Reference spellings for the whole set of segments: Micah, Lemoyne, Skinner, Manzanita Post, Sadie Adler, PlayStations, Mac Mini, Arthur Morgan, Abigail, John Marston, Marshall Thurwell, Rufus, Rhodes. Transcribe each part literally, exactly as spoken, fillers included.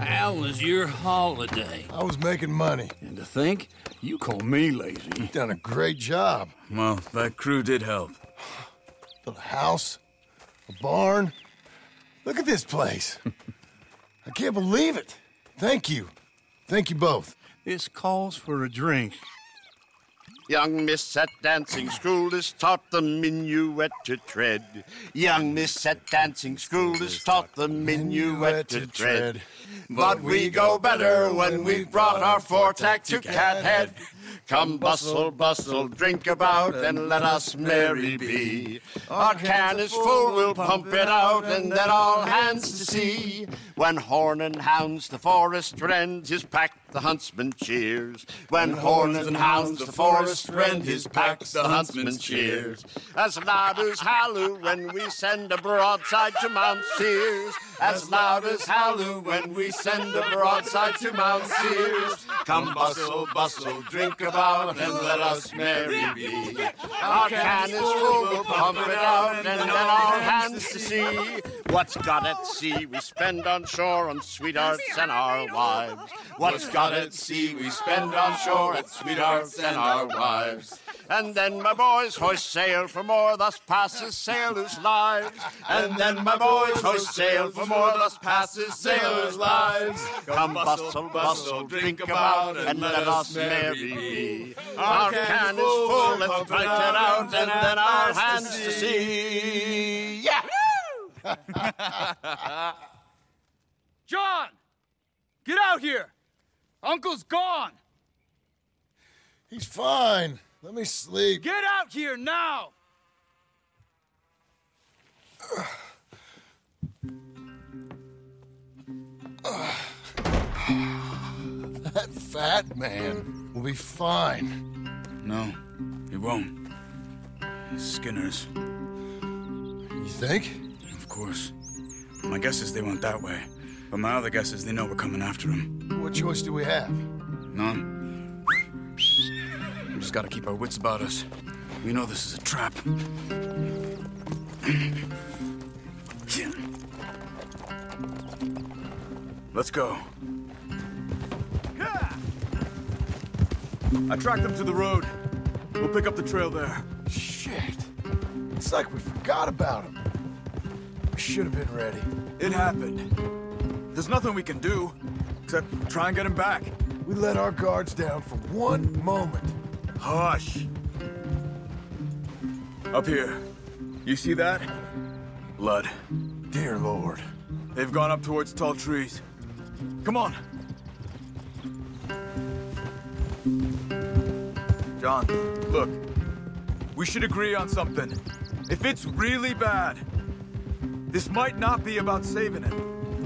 How was your holiday? I was making money. And to think, you call me lazy. You've done a great job. Well, that crew did help. Built a house, a barn. Look at this place. I can't believe it. Thank you. Thank you both. This calls for a drink. Young miss at dancing school is taught the minuet to tread. Young miss at dancing school is taught the minuet to tread. But we go better when we've brought our foretack to Cathead. Come bustle, bustle, drink about, and let us merry be. Our can is full, we'll pump it out, and then all hands to sea. When horn and hounds the forest rend, his pack the huntsman cheers. When horn and hounds the forest rend, his pack the huntsman cheers. As loud as halloo when we send a broadside to Mount Sears. As loud as halloo when we send a broadside to Mount Sears. Come bustle, bustle, drink about, and let us merry be. Our can is full, we'll pump it out, and then all hands to sea. What's got at sea we spend on shore on sweethearts and our wives. What's got at sea we spend on shore at sweethearts and our wives. And then my boys hoist sail for more, thus passes sailors' lives. And then my boys hoist sail for more, thus passes sailors' lives. Come bustle, bustle, drink about, and let us merry be. Our can is full, let's drink it out, and then our hands to sea. Yeah! John! Get out here! Uncle's gone! He's fine. Let me sleep. Get out here now! Uh, uh, that fat man will be fine. No, he won't. Skinner's. You think? Of course. My guess is they went that way. But my other guess is they know we're coming after him. What choice do we have? None. We just gotta keep our wits about us. We know this is a trap. Let's go. I tracked them to the road. We'll pick up the trail there. Shit. It's like we forgot about them. We should have been ready. It happened. There's nothing we can do except try and get him back. We let our guards down for one moment. Hush. Up here. You see that? Blood. Dear Lord. They've gone up towards tall trees. Come on. John, look. We should agree on something. If it's really bad, this might not be about saving it.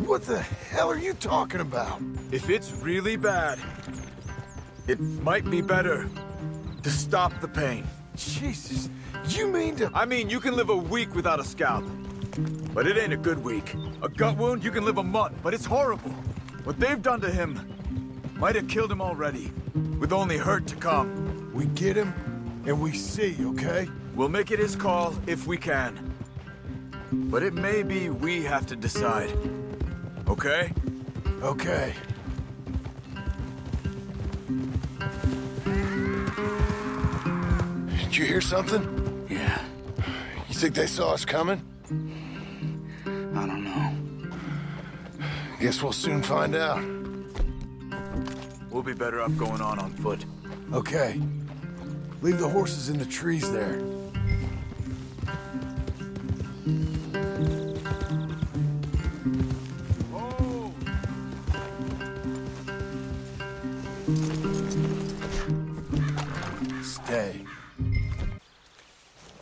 What the hell are you talking about? If it's really bad, it might be better to stop the pain. Jesus, you mean to... I mean, you can live a week without a scalp, but it ain't a good week. A gut wound, you can live a month, but it's horrible. What they've done to him might have killed him already, with only hurt to come. We get him, and we see, okay? We'll make it his call if we can. But it may be we have to decide, okay? Okay. Did you hear something? Yeah. You think they saw us coming? I don't know. Guess we'll soon find out. We'll be better off going on on foot. Okay. Leave the horses in the trees there.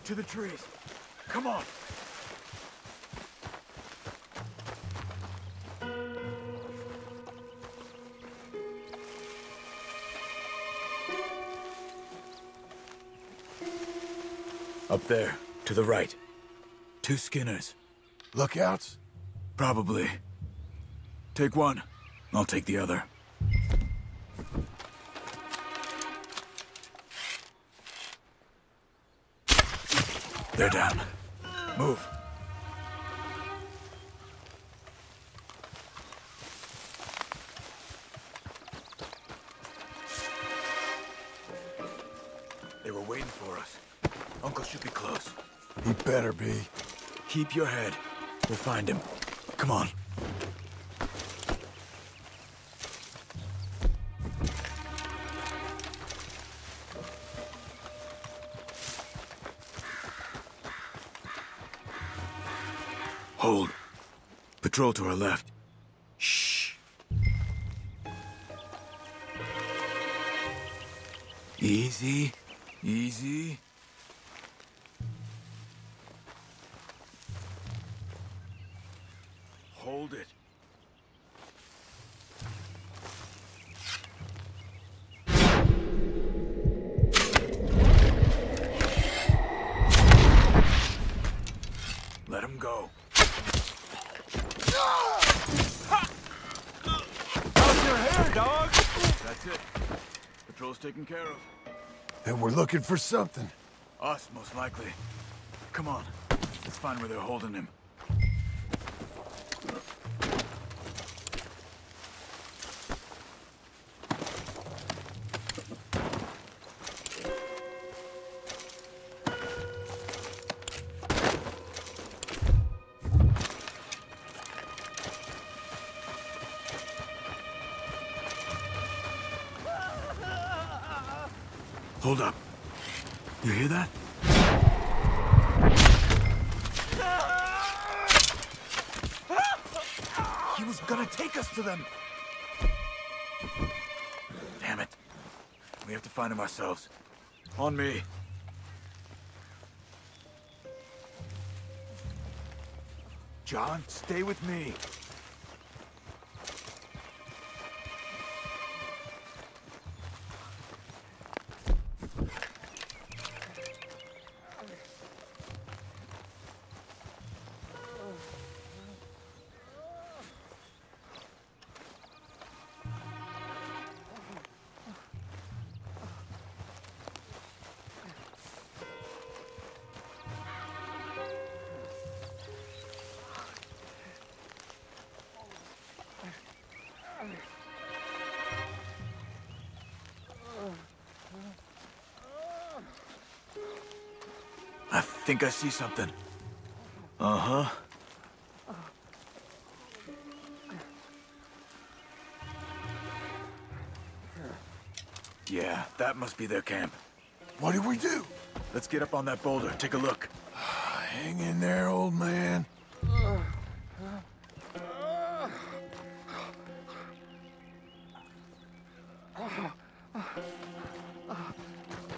To the trees. Come on. Up there, to the right. Two Skinners. Lookouts? Probably. Take one. I'll take the other. They're down. Move. waiting for us. Uncle should be close. He better be. Keep your head. We'll find him. Come on. Hold. Patrol to our left. Shh. Easy. Easy. Hold it. Let him go. How's your hair, dog? That's it. Patrol's taken care of. Then we're looking for something. Us, most likely. Come on. Let's find where they're holding him. Hold up. You hear that? He was gonna take us to them! Damn it. We have to find him ourselves. On me. John, stay with me. I think I see something. Uh-huh. Yeah, that must be their camp. What do we do? Let's get up on that boulder, take a look. Hang in there, old man.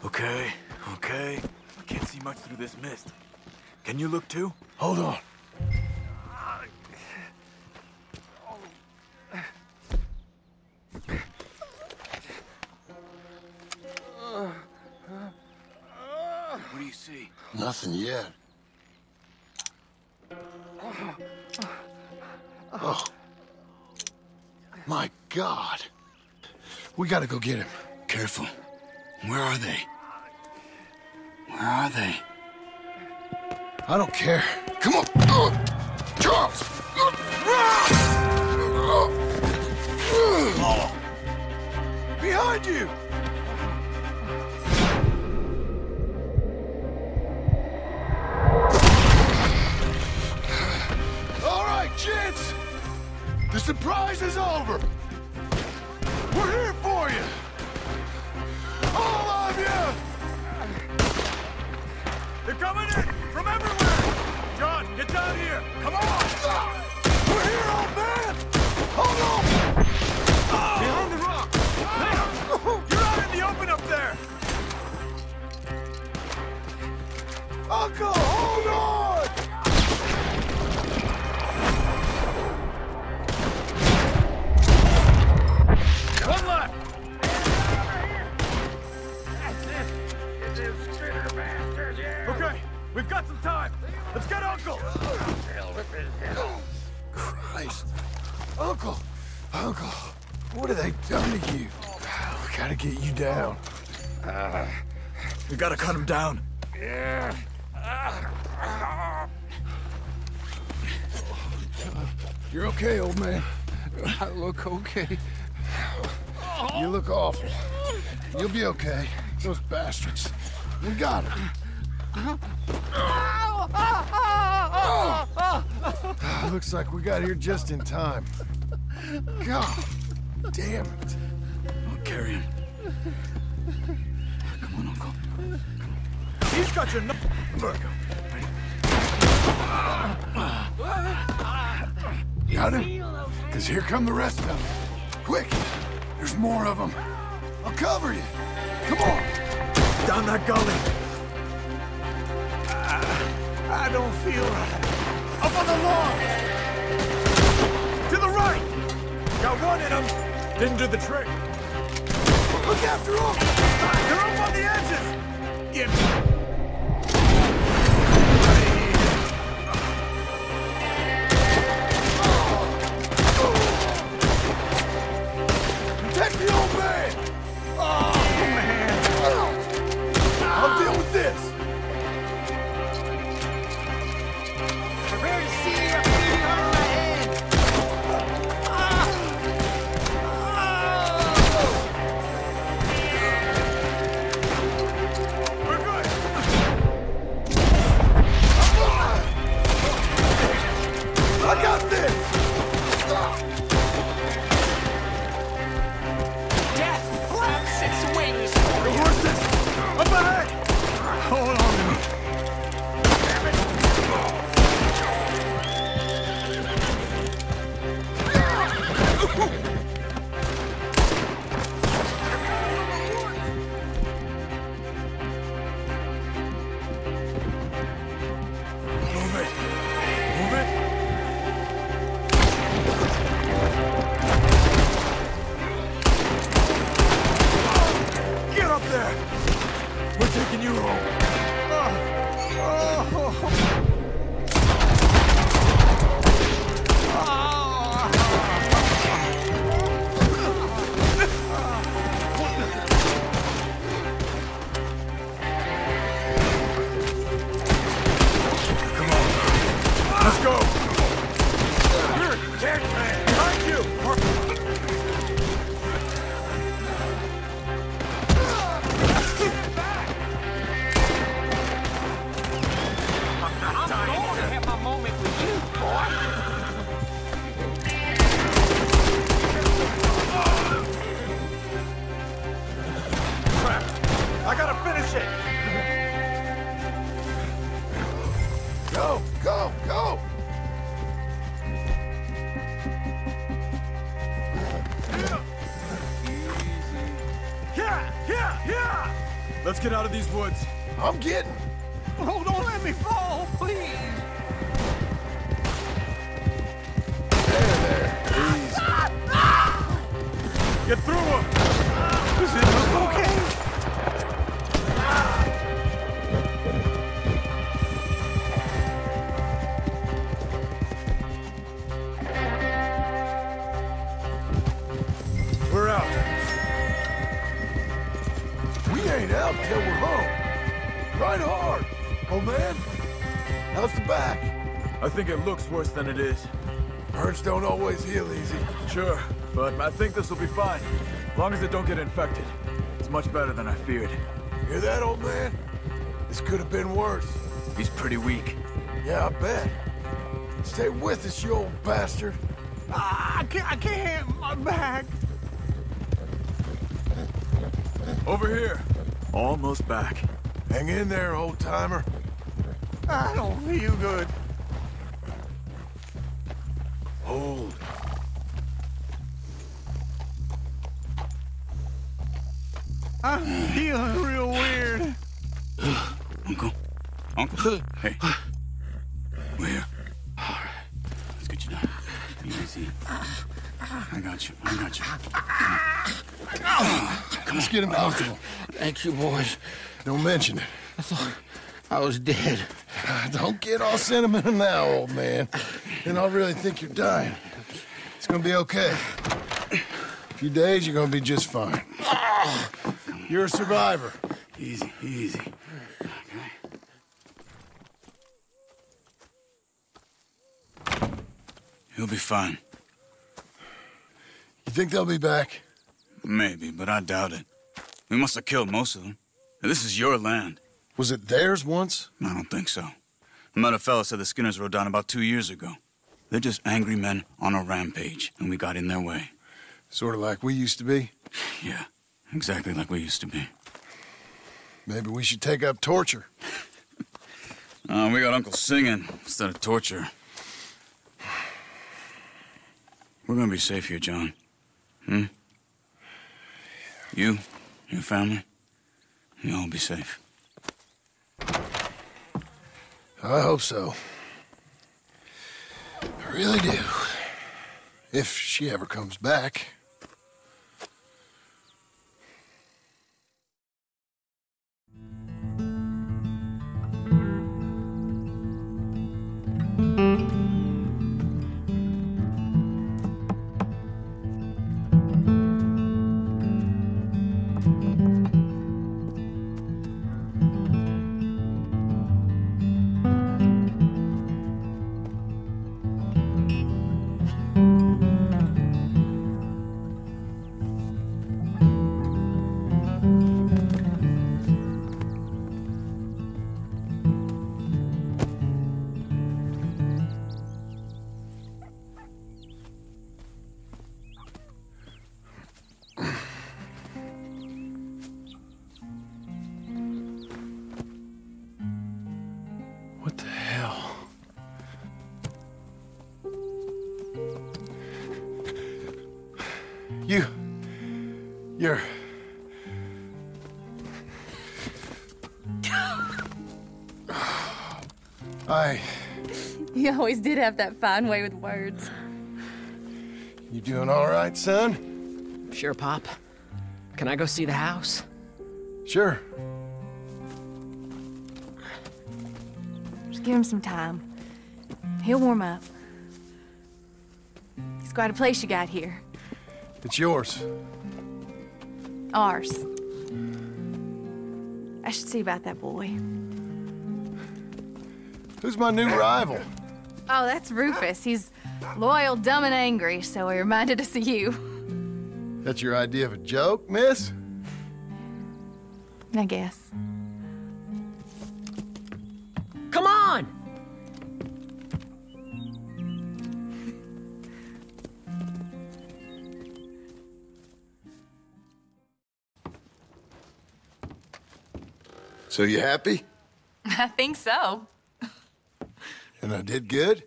Okay, okay. I can't see much through this mist. Can you look too? Hold on. What do you see? Nothing yet. Oh. My God. We gotta go get him. Careful. Where are they? Where are they? I don't care. Come on! Uh, Charles! Uh, oh. Behind you! All right, gents! The surprise is over! We're here for you! All of you! They're coming in from everywhere! John, get down here! Come on! We're here, old man! Hold on! Oh. Behind the rock! Oh. You're out in the open up there! Uncle, hold on! One left! Okay, we've got some time. Let's get Uncle. Christ, Uncle, Uncle, what have they done to you? We gotta get you down. Uh, we gotta cut him down. Yeah. You're okay, old man. I look okay. You look awful. You'll be okay. Those bastards. We got her. Uh-huh. Ow! Ah, ah, ah, ah, ah. Looks like we got here just in time. God damn it. I'll carry him. Come on, Uncle. Come on. He's got your number. There we go. Ready? You got him? Because here come the rest of them. Quick! There's more of them. I'll cover you. Come on. Down that gully. Uh, I don't feel right. Up on the lawn. To the right. Got one in them. Didn't do the trick. Look after them. They're up on the edges. Get me. Protect the old man. Oh. I'll deal with this! Prepare to see your feet on my head! We're good! I got this! Death flaps its wings! The horses! Up ahead! Hold on to me. Damn it. Move it. Move it. Oh, get up there. We're taking you home. Get out of these woods. I'm getting. Oh, don't let me fall, please. There, there. Please. Get through him. Is it okay? We're out. We ain't out. Till we're home. Right hard. Oh, man. How's the back? I think it looks worse than it is. Hurts don't always heal easy. Sure, but I think this will be fine. As long as it don't get infected. It's much better than I feared. Hear that, old man? This could have been worse. He's pretty weak. Yeah, I bet. Stay with us, you old bastard. Uh, I can't, I can't. My back. Over here. Almost back. Hang in there, old-timer. I don't feel good. Hold. I'm feeling real weird. Uncle. Uncle? Hey. We're here. All right. Let's get you down. Easy. I got you. I got you. Come on. Let's get him out. Thank you, boys. Don't mention it. I thought I was dead. Don't get all sentimental now, old man. Then I'll really think you're dying. It's gonna be okay. A few days, you're gonna be just fine. You're a survivor. Easy, easy. Okay. He'll be fine. You think they'll be back? Maybe, but I doubt it. We must have killed most of them. Now, this is your land. Was it theirs once? I don't think so. I met a fella said the Skinners rode down about two years ago. They're just angry men on a rampage, and we got in their way. Sort of like we used to be? Yeah, exactly like we used to be. Maybe we should take up torture. uh, we got Uncle singing instead of torture. We're gonna be safe here, John. Hmm? You, your family, you'll all be safe. I hope so. I really do. If she ever comes back. You, you're... I... You always did have that fine way with words. You doing all right, son? Sure, Pop. Can I go see the house? Sure. Just give him some time. He'll warm up. It's quite a place you got here. It's yours. Ours. I should see about that boy. Who's my new rival? Oh, that's Rufus. He's loyal, dumb, and angry, so he reminded us of you. That's your idea of a joke, miss? I guess. Come on! So you happy? I think so. And I did good?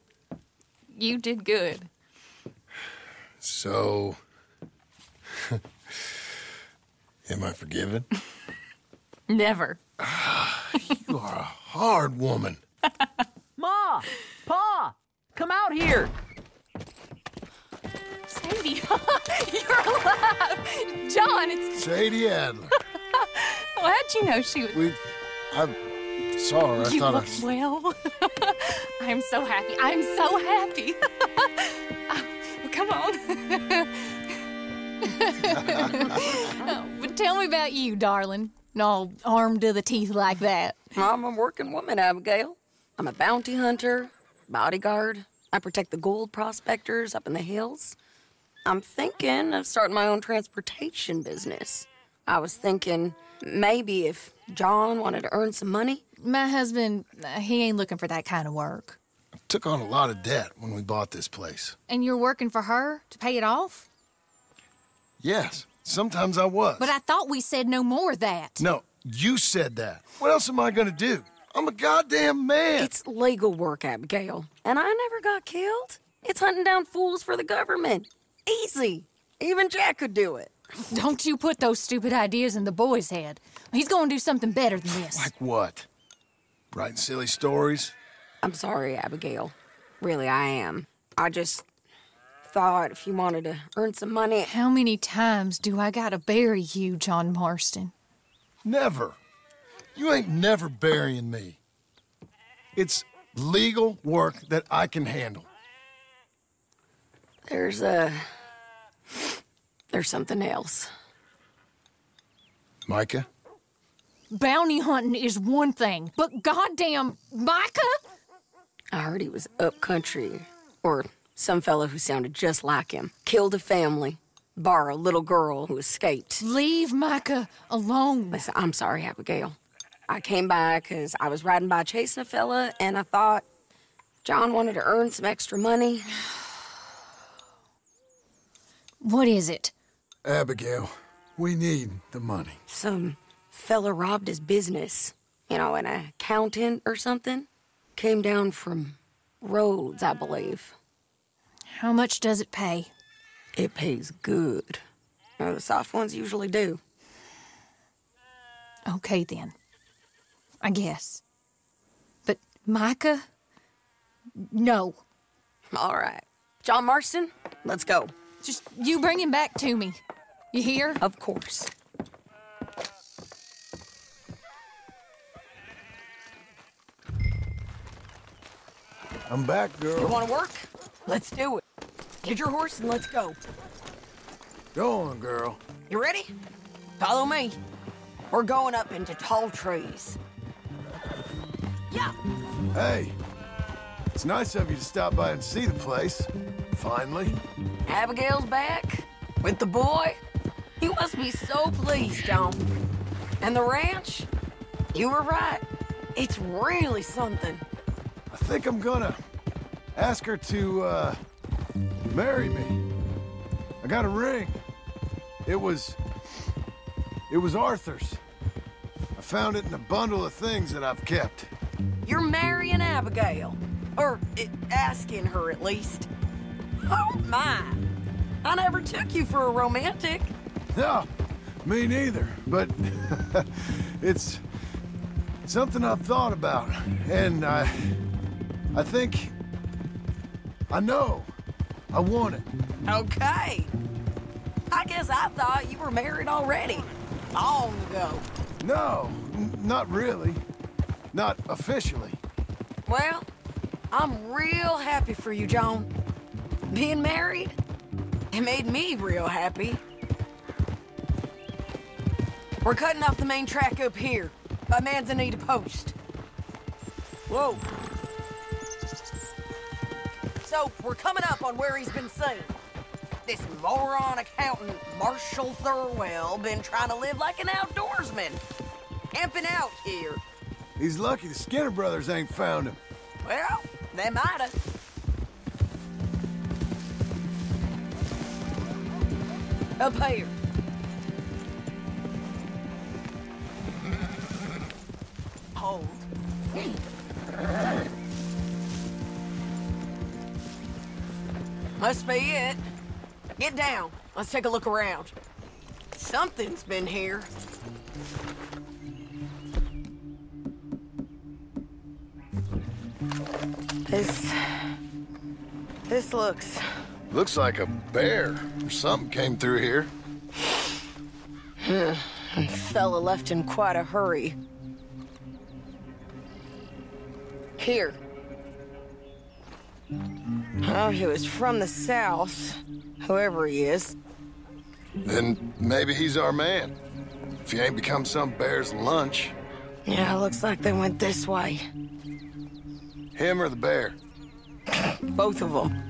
You did good. So... am I forgiven? Never. Ah, you are a hard woman. Ma! Pa! Come out here! Sadie, you're alive! John, it's... Sadie Adler. Well, how'd you know she was... We... I saw her. I you thought looked I... well. I'm so happy. I'm so happy. uh, well, come on. oh, but tell me about you, darling. All armed to the teeth like that. I'm a working woman, Abigail. I'm a bounty hunter, bodyguard. I protect the gold prospectors up in the hills. I'm thinking of starting my own transportation business. I was thinking... maybe if John wanted to earn some money. My husband, he ain't looking for that kind of work. I took on a lot of debt when we bought this place. And you're working for her to pay it off? Yes, sometimes I was. But I thought we said no more of that. No, you said that. What else am I going to do? I'm a goddamn man. It's legal work, Abigail. And I never got killed. It's hunting down fools for the government. Easy. Even Jack could do it. Don't you put those stupid ideas in the boy's head. He's gonna do something better than this. Like what? Writing silly stories? I'm sorry, Abigail. Really, I am. I just thought if you wanted to earn some money... How many times do I gotta bury you, John Marston? Never. You ain't never burying me. It's legal work that I can handle. There's a... there's something else. Micah? Bounty hunting is one thing, but goddamn Micah? I heard he was up country, or some fellow who sounded just like him. Killed a family, bar a little girl who escaped. Leave Micah alone. Listen, I'm sorry, Abigail. I came by because I was riding by chasing a fella, and I thought John wanted to earn some extra money. What is it? Abigail, we need the money. Some fella robbed his business. You know, an accountant or something. Came down from Rhodes, I believe. How much does it pay? It pays good. You know, the soft ones usually do. Okay, then. I guess. But Micah? No. All right. John Marston, let's go. Just you bring him back to me. You hear? Of course. I'm back, girl. You want to work? Let's do it. Get your horse and let's go. Go on, girl. You ready? Follow me. We're going up into tall trees. Yeah. Hey. It's nice of you to stop by and see the place. Finally. Abigail's back. With the boy. He must be so pleased, John. And the ranch? You were right. It's really something. I think I'm gonna ask her to, uh, marry me. I got a ring. It was... It was Arthur's. I found it in a bundle of things that I've kept. You're marrying Abigail. Or it, asking her, at least. Oh, my. I never took you for a romantic. No, me neither. But it's something I've thought about. And I... I think... I know. I want it. Okay. I guess I thought you were married already. Long ago. No, not really. Not officially. Well, I'm real happy for you, John. Being married, it made me real happy. We're cutting off the main track up here, by Manzanita Post. Whoa. So, we're coming up on where he's been seen. This moron accountant, Marshall Thurwell, been trying to live like an outdoorsman. Camping out here. He's lucky the Skinner brothers ain't found him. Well, they might have. Up here. Hold. Must be it. Get down. Let's take a look around. Something's been here. This... This looks... Looks like a bear or something came through here. Fella left in quite a hurry. Here. Oh, he was from the south. Whoever he is. Then maybe he's our man. If he ain't become some bear's lunch. Yeah, looks like they went this way. Him or the bear? Both of them.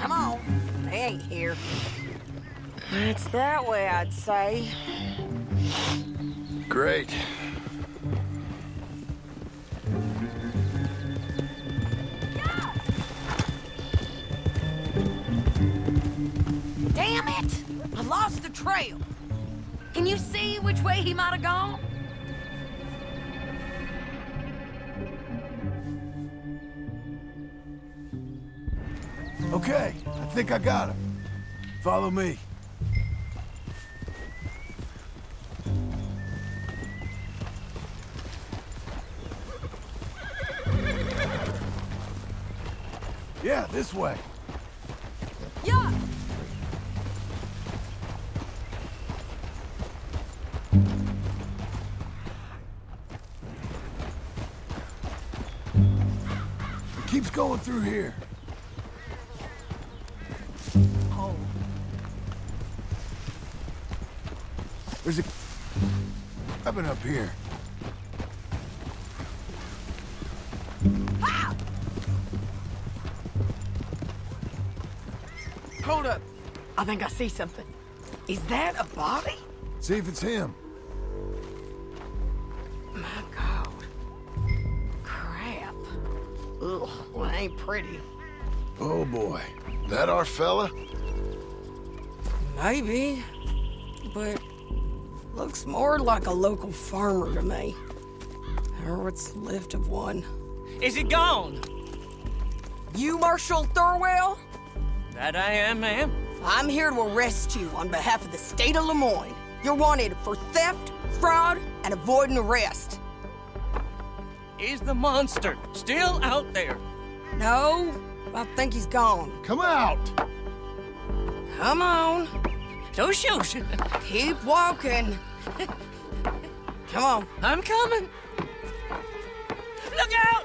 Come on. They ain't here. It's that way, I'd say. Great. Damn it! I lost the trail. Can you see which way he might have gone? Okay, I think I got him. Follow me. Yeah, this way. Yeah. It keeps going through here. Oh. There's a cabin up here. Ah! Hold up. I think I see something. Is that a body? See if it's him. My God. Crap. Ugh, well, it ain't pretty. Oh, boy. That our fella? Maybe. But looks more like a local farmer to me. Or what's left of one. Is it gone? You Marshall Thurwell? That I am, ma'am. I'm here to arrest you on behalf of the state of Lemoyne. You're wanted for theft, fraud, and avoiding arrest. Is the monster still out there? No, I think he's gone. Come out! Come on. Don't shoot. Keep walking. Come on. I'm coming. Look out!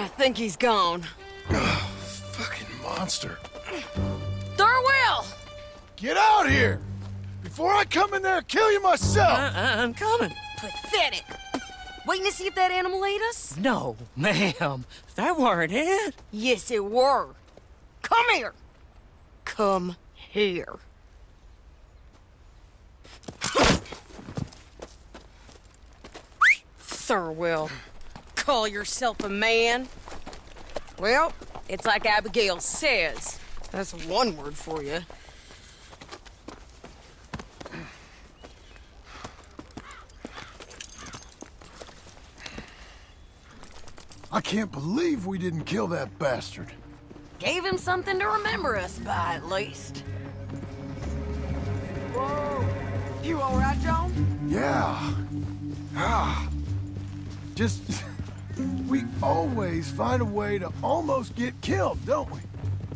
I think he's gone. Oh, fucking monster. Thurwell! Get out here! Before I come in there and kill you myself! I, I, I'm coming. Pathetic. Waiting to see if that animal ate us? No, ma'am. That weren't it. Yes, it were. Come here. Come here. Thurwell, call yourself a man? Well, it's like Abigail says. That's one word for you. I can't believe we didn't kill that bastard. Gave him something to remember us by, at least. Whoa! You all right, John? Yeah. Ah. Just... We always find a way to almost get killed, don't we?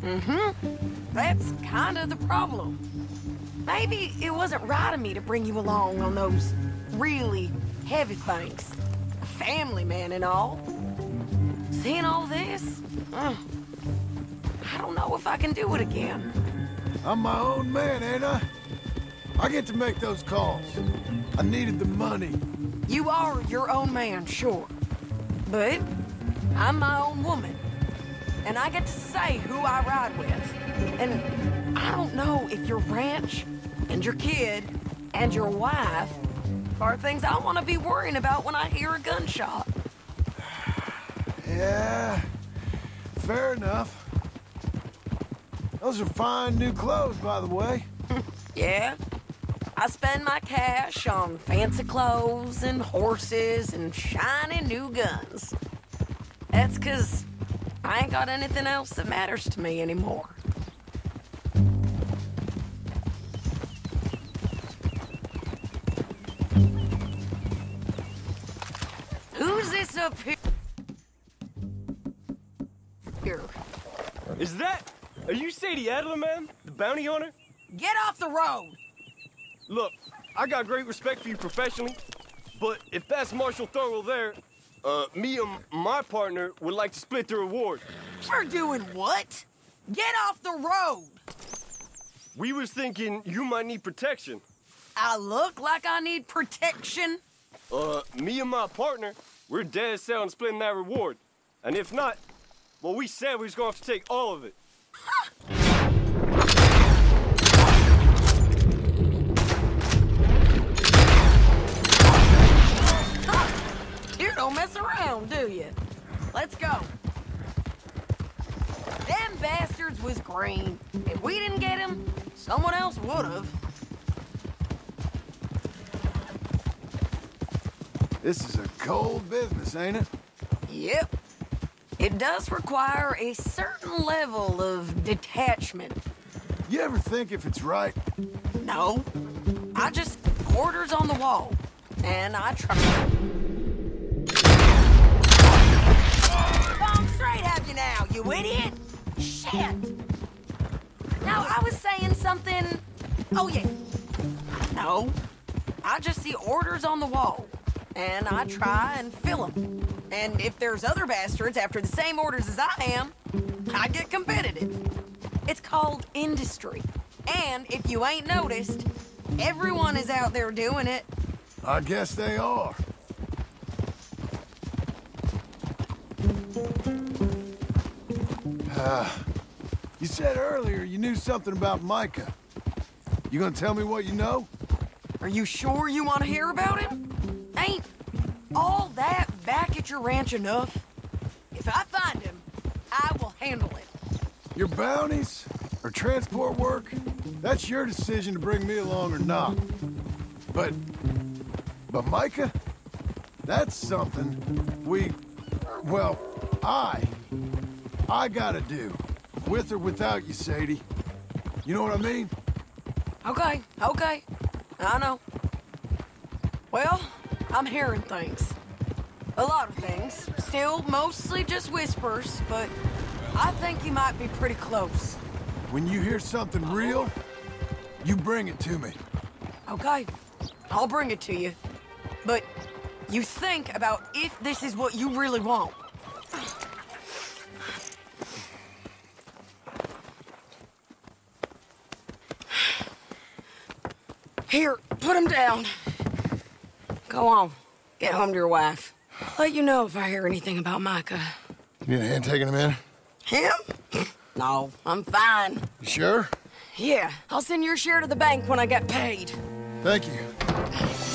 Mm-hmm. That's kind of the problem. Maybe it wasn't right of me to bring you along on those really heavy things. A family man and all. Seeing all this, uh, I don't know if I can do it again. I'm my own man, ain't I? I get to make those calls. I needed the money. You are your own man, sure. But I'm my own woman, and I get to say who I ride with. And I don't know if your ranch and your kid and your wife are things I want to be worrying about when I hear a gunshot. Yeah, fair enough. Those are fine new clothes, by the way. Yeah. I spend my cash on fancy clothes and horses and shiny new guns. That's 'cause I ain't got anything else that matters to me anymore. Who's this up here? Is that... Are you Sadie Adler, ma'am? The bounty hunter? Get off the road! Look, I got great respect for you professionally, but if that's Marshall Thurwell there, uh, me and my partner would like to split the reward. We're doing what? Get off the road! We was thinking you might need protection. I look like I need protection? Uh, me and my partner, we're dead set on splitting that reward. And if not, well, we said we was gonna have to take all of it. Don't mess around, do you? Let's go. Them bastards was green. If we didn't get him, someone else would've. This is a cold business, ain't it? Yep. It does require a certain level of detachment. You ever think if it's right? No. I just Orders on the wall. And I try. Bomb straight at you now, you idiot! Shit! No, I was saying something... Oh, yeah. No. I just see orders on the wall. And I try and fill them. And if there's other bastards after the same orders as I am, I get competitive. It's called industry. And if you ain't noticed, everyone is out there doing it. I guess they are. Uh, you said earlier you knew something about Micah. You gonna tell me what you know? Are you sure you want to hear about him? Ain't all that back at your ranch enough? If I find him, I will handle it. Your bounties or transport work? That's your decision to bring me along or not. But... But Micah? That's something we... Well, I... I gotta do. With or without you, Sadie. You know what I mean? Okay, okay. I know. Well, I'm hearing things. A lot of things. Still, mostly just whispers, but... I think you might be pretty close. When you hear something real, you bring it to me. Okay. I'll bring it to you. But you think about if this is what you really want. Here, put him down. Go on. Get home to your wife. I'll let you know if I hear anything about Micah. You need a hand taking him in? Him? No, I'm fine. You sure? Yeah. I'll send your share to the bank when I get paid. Thank you.